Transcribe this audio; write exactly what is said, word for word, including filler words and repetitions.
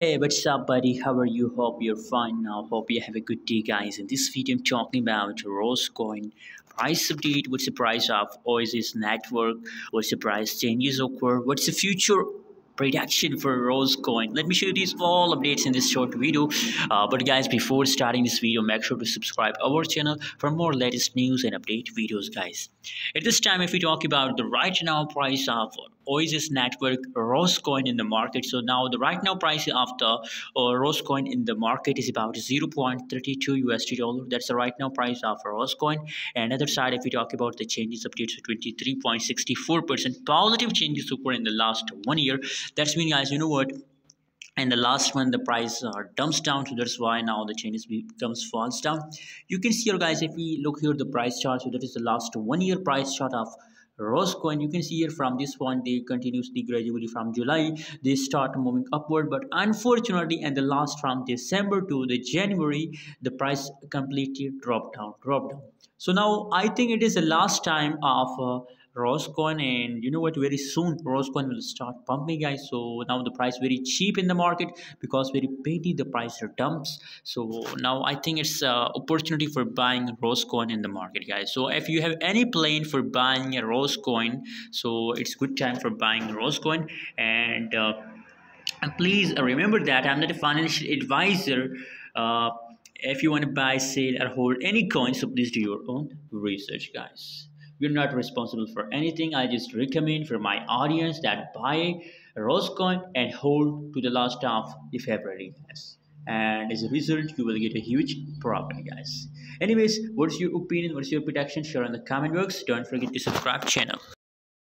Hey, what's up buddy, how are you? Hope you're fine now. Hope you have a good day guys. In this video I'm talking about Rose Coin price update. What's the price of Oasis Network? What's the price changes occur? What's the future prediction for Rose Coin? Let me show you these all updates in this short video. Uh, but guys, before starting this video, make sure to subscribe our channel for more latest news and update videos guys. At this time, if we talk about the right now price of Oasis Network Rose Coin in the market, so now the right now price of the uh, Rose Coin in the market is about zero point three two U S D dollar. That's the right now price of Rose Coin. And other side, if we talk about the changes updates, twenty-three point six four percent positive changes occurred in the last one year. That's mean guys, you know what? And the last one, the price uh, dumps down, so that's why now the changes becomes falls down. You can see here guys, if we look here the price chart, so that is the last one year price chart of Rose Coin. You can see here from this one they continuously gradually from July they start moving upward, but unfortunately and the last from December to the January the price completely dropped down dropped down. So now I think it is the last time of uh, Rose Coin, and you know what, very soon Rose Coin will start pumping guys. So now the price very cheap in the market because very petty the price dumps. So now I think it's an opportunity for buying Rose Coin in the market guys. So if you have any plan for buying a Rose Coin, so it's good time for buying Rose Coin. And uh, and please remember that I'm not a financial advisor. Uh, if you want to buy, sell or hold any coin, so please do your own research guys. We're not responsible for anything. I just recommend for my audience that buy Rose Coin and hold to the last of the February guys. And as a result, you will get a huge profit guys. Anyways, what's your opinion? What's your prediction? Share in the comment box. Don't forget to subscribe channel.